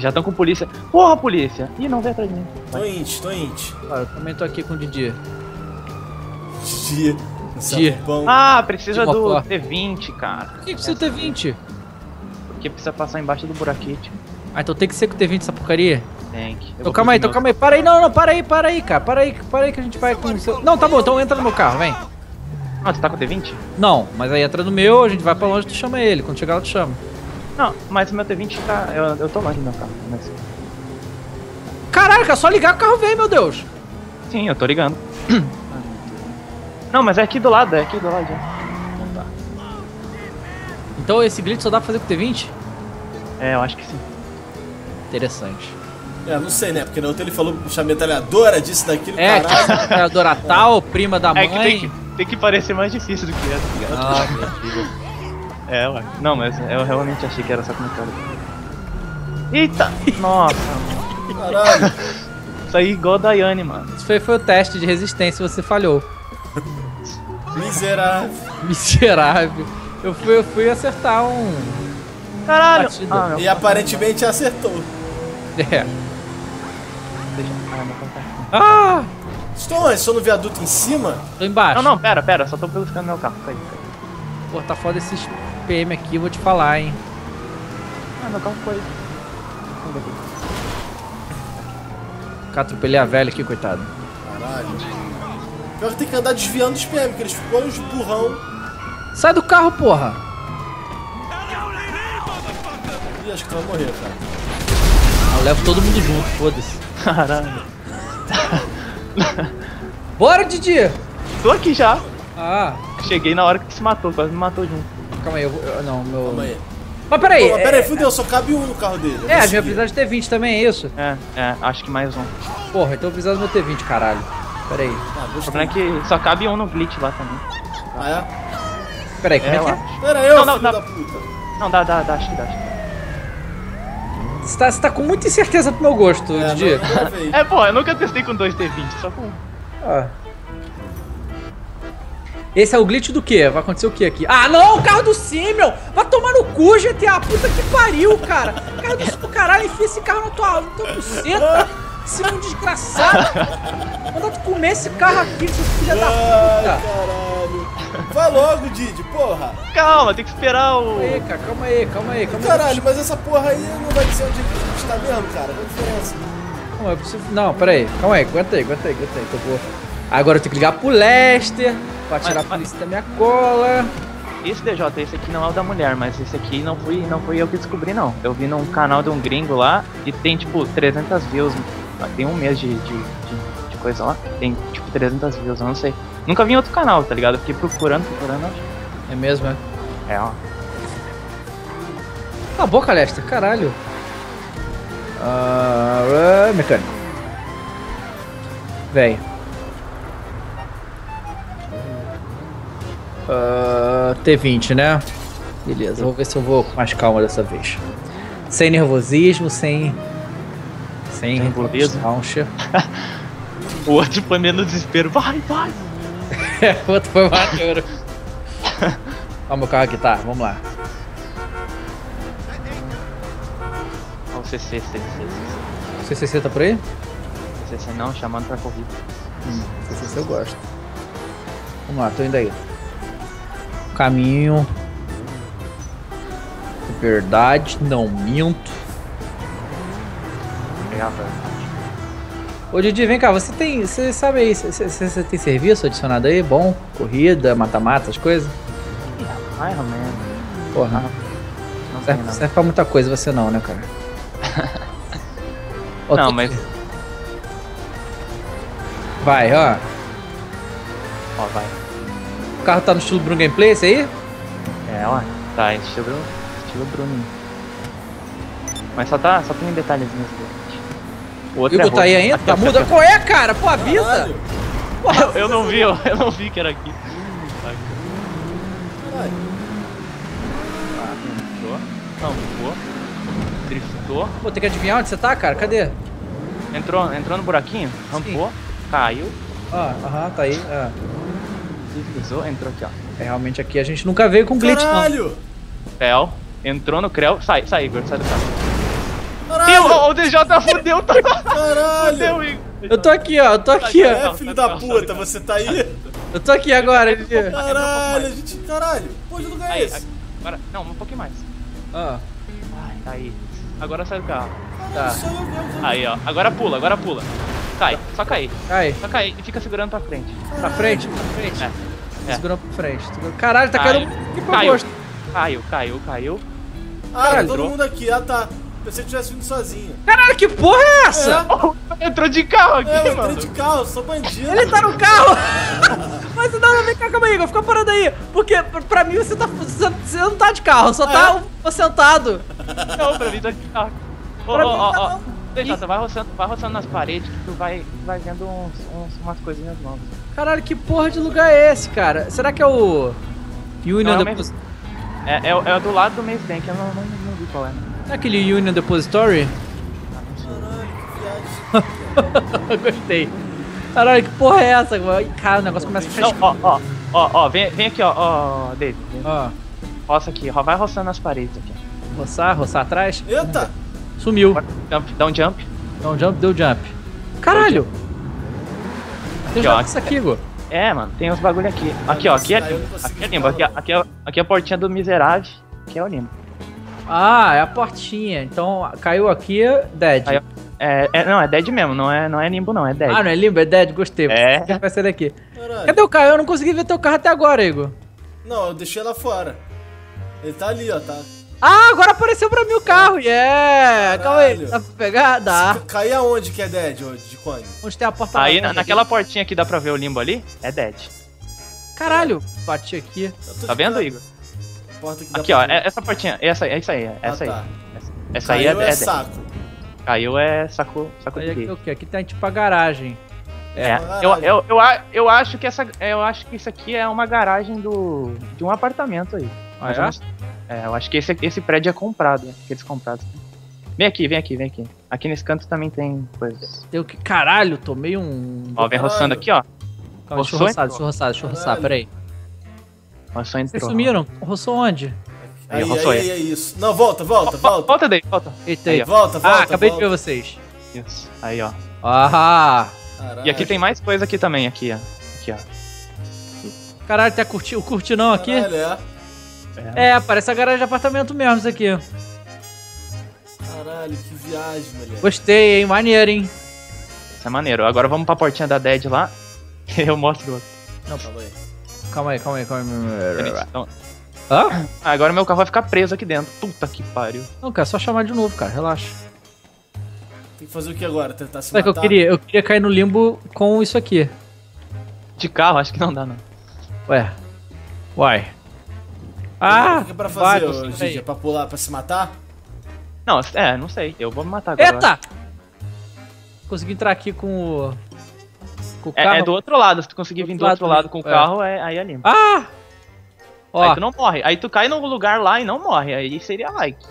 Já estão com polícia. Porra, polícia! Ih, não, vem atrás de mim. Vai. Tô int, tô int. Ah, eu também tô aqui com o Didi. Didi. Ah, precisa do T20, cara. Por que precisa do T20? Porque precisa passar embaixo do buraquete. Ah, então tem que ser com o T20 essa porcaria? Tem que. Então calma aí, então calma aí. Para aí, não, não, para aí, cara. Para aí que a gente vai com o seu... Não, tá bom, então entra no meu carro, vem. Ah, tu tá com o T20? Não, mas aí entra no meu, a gente vai pra longe, tu chama ele. Quando chegar lá, tu chama. Não, mas o meu T20 tá... Eu tô longe do meu carro. Mas... Caraca, é só ligar que o carro vem, meu Deus. Sim, eu tô ligando. Não, mas é aqui do lado, já. Então, tá. Então esse glitch só dá pra fazer com o T20? É, eu acho que sim. Interessante. É, não sei, né? Porque na outra ele falou puxar metralhadora disso, daquilo, é, caralho. É, metralhadora tal, prima da mãe... É que tem que parecer mais difícil do que essa. Ah, mentira. É, ué. Não, mas eu realmente achei que era só com metralhadora. Eita! Nossa, mano. Caralho. Isso aí igual a Daiane, mano. Isso foi o teste de resistência, você falhou. Miserável. Miserável. Eu fui acertar um... Caralho! Ah, e aparentemente acertou. É. Deixa eu... Ah! Estou no viaduto em cima? Tô embaixo. Não, não, pera. Só tô buscando meu carro. Cai. Pô, tá foda esses PM aqui, vou te falar, hein. Ah, meu carro foi... Cá atropelei a velha aqui, coitado. Caralho. Pior que tem que andar desviando os PM, porque eles ficam uns burrão. Sai do carro, porra! Ih, acho que tu vai morrer, cara. Ah, eu levo todo mundo junto, foda-se. Caralho. Bora, Didi! Tô aqui já. Ah. Cheguei na hora que tu se matou, quase me matou junto. Calma aí, eu vou... Não, meu... Calma aí. Mas peraí! Pô, mas peraí, fudeu, só cabe um no carro dele. É, a gente vai precisar de T20 também, é isso? É, acho que mais um. Porra, então eu preciso do meu T20, caralho. Pera aí. Ah, o problema é que só cabe um no glitch lá também. Ah, é? Pera aí, como é que é? Pera aí, filho da puta. Não, dá, acho que dá. Você tá com muita incerteza pro meu gosto, Didi. É, pô, eu nunca testei com 2 T20, só com um. Ah. Esse é o glitch do quê? Vai acontecer o quê aqui? Ah, não! O carro do Simeon! Vai tomar no cu, GTA! Puta que pariu, cara! O carro do Simeon, caralho, enfia esse carro na tua buceta! Esse é um desgraçado! Mandou tu comer esse carro aqui, seu filho da puta! Caralho! Vai logo, Didi, porra! Calma, tem que esperar o... Calma aí. Caralho, mas essa porra aí não vai ser onde a gente tá mesmo, cara. Qual a diferença? Não, é possível... Não, pera aí. Calma aí, aguenta aí. Que eu vou... Agora eu tenho que ligar pro Lester, pra tirar a polícia da minha cola... Esse DJ, esse aqui não é o da mulher, mas esse aqui não fui eu que descobri, não. Eu vi num canal de um gringo lá e tem, tipo, 300 views... Tem um mês de coisa lá, tem tipo 300 views, eu não sei. Nunca vi em outro canal, tá ligado? Eu fiquei procurando, acho. É mesmo, é? É, ó. Cala a boca, Lester, caralho. Mecânico. Véi. T20, né? Beleza, vou ver se eu vou com mais calma dessa vez. Sem nervosismo, sem launcher. O outro foi meio no desespero. Vai! O outro foi maneiro. Olha meu carro aqui, tá? Vamos lá. Olha o CCC. O CCC tá por aí? CCC não, chamando pra corrida. CCC eu gosto. Vamos lá, tô indo aí. Caminho. Verdade, não minto. Ô Didi, vem cá, você sabe aí, você tem serviço adicionado aí? Bom, corrida, mata-mata, as coisas? Mais ou menos. Porra, não serve pra muita coisa você não, né, cara? Não, mas... Vai, ó. Ó, vai. O carro tá no estilo Bruno Gameplay, esse aí? É, ó, tá, estilo Bruno. Mas só tem um detalhezinho aqui. O Igor é tá aí ainda? Tá muda? Qual é, cara? Pô, avisa! Porra, eu não vi que era aqui. Ah, entrou. Driftou. Pô, tem que adivinhar onde você tá, cara? Cadê? Entrou no buraquinho, rampou, caiu. Tá aí. Deslizou, entrou aqui, ó. É, realmente aqui a gente nunca veio com glitch, não. Caralho! Entrou no creu. Sai, Igor, sai do carro. Caralho! o DJ fudeu. Caralho. Fudeu, Igor. Eu tô aqui, ó. Eu tô aqui, ó. É, filho da puta, você tá aí? Eu tô aqui agora, DJ. Caralho, a gente... Caralho. Pô, que lugar é esse? Agora... Não, um pouquinho mais. Ah. Ai, aí. Agora sai do carro. Tá. Aí, ó. Agora pula, agora pula. Cai, só cair. Cai. Só cair e fica segurando pra frente. Pra frente? Pra frente? É. Segurando pra frente. Caralho, tá caindo aqui pro gosto. Caiu, caiu, caiu. Ah, todo mundo aqui. Ah, tá. Pensei que tivesse vindo sozinho. Caralho, que porra é essa? É. Entrou de carro aqui, mano. Eu entrei de carro, sou bandido. Ele tá no carro. Mas não, vem cá, calma aí, Igor. Fica parado aí. Porque pra mim você, você não tá de carro, só tá sentado. Não, pra mim tá de carro. Ó. Deixa, você vai roçando nas paredes que tu vai vendo umas coisinhas novas. Caralho, que porra de lugar é esse, cara? Será que é o... Union Depository? É do lado do Maze Bank, eu não vi qual é. É aquele Union Depository? Caralho, que viagem. Gostei. Caralho, que porra é essa? Cara, o negócio começa a fechar. Ó, vem aqui, ó, David. Ó. Roça aqui, vai roçando nas paredes aqui. Roçar atrás? Eita! Sumiu. Dá um jump. Dá um jump, deu jump. Caralho! Tem jump isso aqui, Igor. É, mano, tem uns bagulho aqui. Aqui, ó, aqui é limbo. Aqui é limbo. Aqui é a portinha do miserável, que é o limbo. Ah, é a portinha. Então, caiu aqui, dead. Aí, não, é dead mesmo, não é limbo não, é dead. Ah, não é limbo, é dead, gostei. É. Vai sair daqui. Caralho. Cadê o carro? Eu não consegui ver teu carro até agora, Igor. Não, eu deixei lá fora. Ele tá ali, ó, tá... Ah, agora apareceu pra mim o carro, yeah! Caralho. Calma aí, dá pra pegar? Dá. Cair aonde que é dead, de quando? Onde tem a porta aí, naquela portinha que dá pra ver o limbo ali, é dead. Caralho, bati aqui. Tá vendo, cara? Igor? Porta que dá aqui, pra ó, ver. Essa portinha, essa aí, essa aí. Tá. Essa aí é saco. Dead. Caiu é saco de aqui, aqui tá indo pra garagem. É, eu acho que isso aqui é uma garagem de um apartamento aí. Ah, é, eu acho que esse prédio é comprado, né? Aqueles comprados. Vem aqui, vem aqui, vem aqui. Aqui nesse canto também tem coisas. Eu que caralho, tomei um... Ó, vem roçando aqui, ó. Calma, deixa eu roçar, peraí. Roçou entrou. Vocês sumiram? Roçou onde? Aí, roçou aí. É isso. Não, volta. Volta daí, volta. Eita aí, ó. Volta, acabei de ver vocês. Isso, aí, ó. Ah! Caralho. E aqui tem mais coisa aqui também, aqui, ó. Aqui, ó. Caralho, tá curtindo? Curti não aqui? Caralho, é, parece a garagem de apartamento mesmo isso aqui. Caralho, que viagem, moleque. Gostei, hein? Maneiro, hein? Isso é maneiro. Agora vamos pra portinha da Dead lá. Eu mostro o outro. Não, calma aí. Então... Hã? Ah, agora meu carro vai ficar preso aqui dentro. Puta que pariu. Não, cara, é só chamar de novo, cara. Relaxa. Tem que fazer o que agora? Tentar se matar? É que eu queria cair no limbo com isso aqui. De carro? Acho que não dá, não. Ué. Uai. Ah! O que é pra fazer, Didi? É pra pular, pra se matar? Não, não sei. Eu vou me matar agora. Eita! Consegui entrar aqui com o carro. É do outro lado. Se tu conseguir vir do outro lado com o carro, aí é limpo. Ah! Ó. Aí tu não morre. Aí tu cai num lugar lá e não morre. Aí seria like.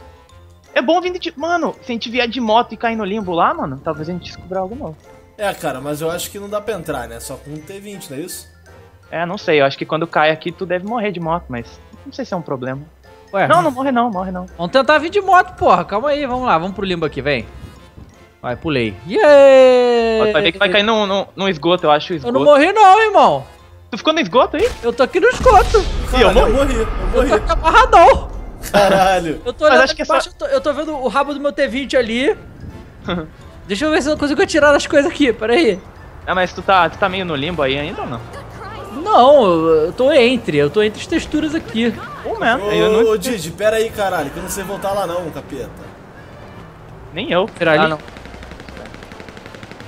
É bom vir de... Mano, se a gente vier de moto e cair no limbo lá, mano, talvez a gente descubra algo novo. É, cara, mas eu acho que não dá pra entrar, né? Só com um T20, não é isso? É, não sei. Eu acho que quando cai aqui, tu deve morrer de moto, mas... Não sei se é um problema. Ué, não morre não, morre não. Vamos tentar vir de moto, porra. Calma aí, vamos lá. Vamos pro limbo aqui, vem. Vai, pulei. Yeeeey! Vai ver que vai cair num esgoto, eu acho. Esgoto. Eu não morri não, irmão. Tu ficou no esgoto aí? Eu tô aqui no esgoto. Caralho, eu morri. Eu tô amarradão. Caralho. Eu tô olhando aqui embaixo, eu tô vendo o rabo do meu T20 ali. Deixa eu ver se eu consigo atirar as coisas aqui, peraí. Ah, mas tu tá meio no limbo aí ainda ou não? Não, eu tô entre as texturas aqui. Ô, Didi, pera aí, caralho, que eu não sei voltar lá não, capeta. Nem eu. Pera ali. Não.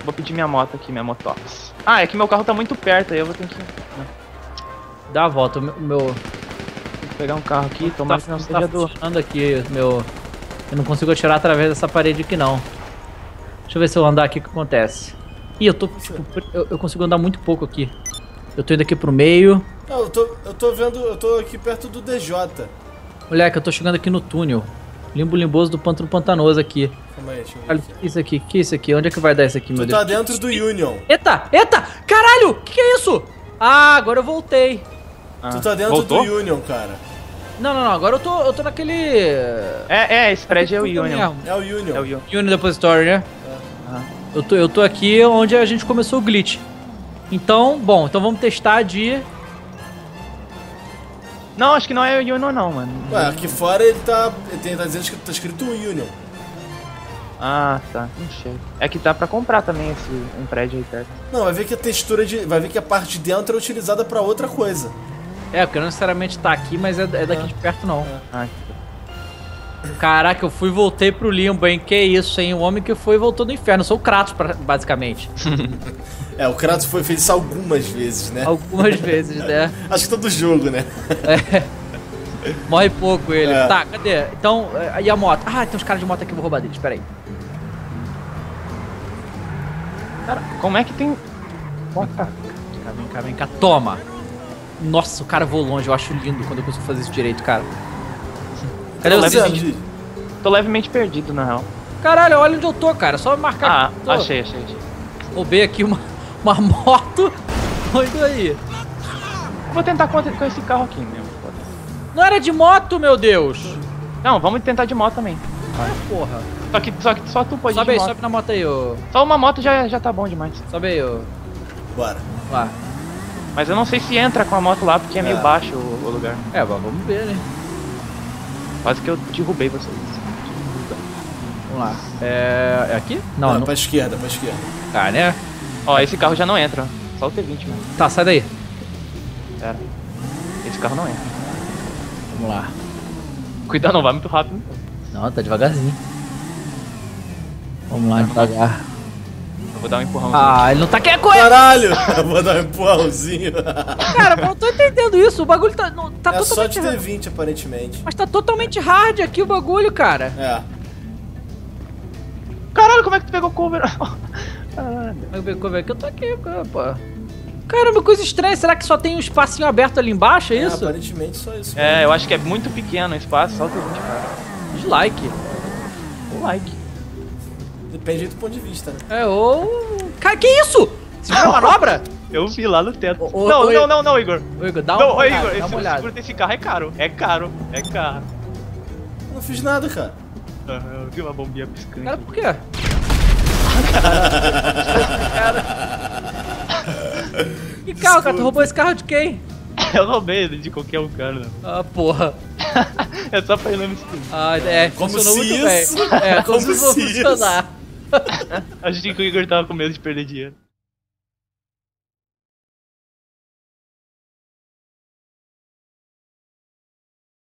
Vou pedir minha moto aqui, minha motox. Ah, é que meu carro tá muito perto, aí eu vou ter que... Dá a volta, Vou pegar um carro aqui, tomar que não seja do... aqui, meu... Eu não consigo atirar através dessa parede aqui, não. Deixa eu ver se eu andar aqui, o que acontece. Ih, eu tô, tipo, eu consigo andar muito pouco aqui. Eu tô indo aqui pro meio. Não, eu tô vendo, eu tô aqui perto do DJ. Moleque, eu tô chegando aqui no túnel. Limbo limboso do pântano pantanoso aqui. Calma aí, deixa eu ver. Olha, que isso aqui? Que isso aqui? Onde é que vai dar isso aqui, meu Deus? Tu tá dentro do Union. Eita! Caralho! Que é isso? Ah, agora eu voltei. Ah, tu tá dentro do Union, cara. Não, não, não, agora eu tô naquele... É, esse prédio é o Union. Mesmo. É o Union. É o Union Depository, né? É. Uhum. Eu tô aqui onde a gente começou o glitch. Então, bom, então vamos testar de... Não, acho que não é o Union não, mano. Ué, aqui fora ele tá dizendo que tá escrito Union. Ah, tá, enxerga. É que dá pra comprar também esse um prédio aí perto. Não, vai ver que a textura de... vai ver que a parte de dentro é utilizada pra outra coisa. É, porque não necessariamente tá aqui, mas é daqui de perto não. É. Ai, caraca, eu fui e voltei pro limbo, hein? Que isso, hein? O homem que foi e voltou do inferno. Eu sou o Kratos, basicamente. É, o Kratos fez isso algumas vezes, né? Algumas vezes, né? Acho que todo jogo, né? É. Morre pouco ele. É. Tá, cadê? Então, e a moto? Ah, tem uns caras de moto aqui, eu vou roubar deles, peraí. Cara, como é que tem... Bom, tá. Vem cá. Toma! Nossa, o cara voou longe. Eu acho lindo quando eu consigo fazer isso direito, cara. Cadê o David? Tô levemente perdido, na real. Caralho, olha onde eu tô, cara. Só marcar. Ah, achei. Roubei aqui uma moto. Olha aí. Vou tentar com esse carro aqui mesmo. Não era de moto, meu Deus. Não, vamos tentar de moto também. Ah, porra. Só tu pode ir de moto. Sobe na moto aí, ô. Só uma moto já tá bom demais. Sobe aí, ô. Bora. Lá. Mas eu não sei se entra com a moto lá, porque é meio baixo o lugar. É, vamos ver, né? Quase que eu derrubei vocês. Vamos lá. É aqui? Não, não. Pra esquerda. Tá, né? Ó, esse carro já não entra. Só o T20, mano. Tá, sai daí. Pera. Esse carro não entra. Vamos lá. Cuidado, não vai muito rápido. Não, tá devagarzinho. Vamos lá, devagar. Vou dar um empurrãozinho. Ah, ele não tá querendo correr! Caralho! Vou dar um empurrãozinho. Cara, eu não tô entendendo isso. O bagulho tá... Não, tá é só de T20, aparentemente. Mas tá totalmente hard aqui o bagulho, cara. É. Caralho, como é que tu pegou cover? Caralho. Como é que eu pegou cover aqui? Eu tô aqui, pô. Caramba, coisa estranha. Será que só tem um espacinho aberto ali embaixo, é isso? Aparentemente só isso. Mesmo. É, eu acho que é muito pequeno o espaço. Só o T20, cara. Dislike. Like. Depende do ponto de vista, né? É, ou... Cara, que isso? Você viu a manobra? Eu vi lá no teto. Não, Igor. Ô, Igor, dá uma olhada. Ô, Igor, esse seguro desse carro é caro. É caro. Eu não fiz nada, cara. Eu vi uma bombinha piscando. Cara, por quê? Cara. Que carro, cara? Tu roubou esse carro de quem? Eu roubei de qualquer um, cara. Ah, porra. É só pra ir no escuro. Ah, é. Funcionou muito bem. É, como se isso fosse funcionar. Acho que o Igor tava com medo de perder dinheiro.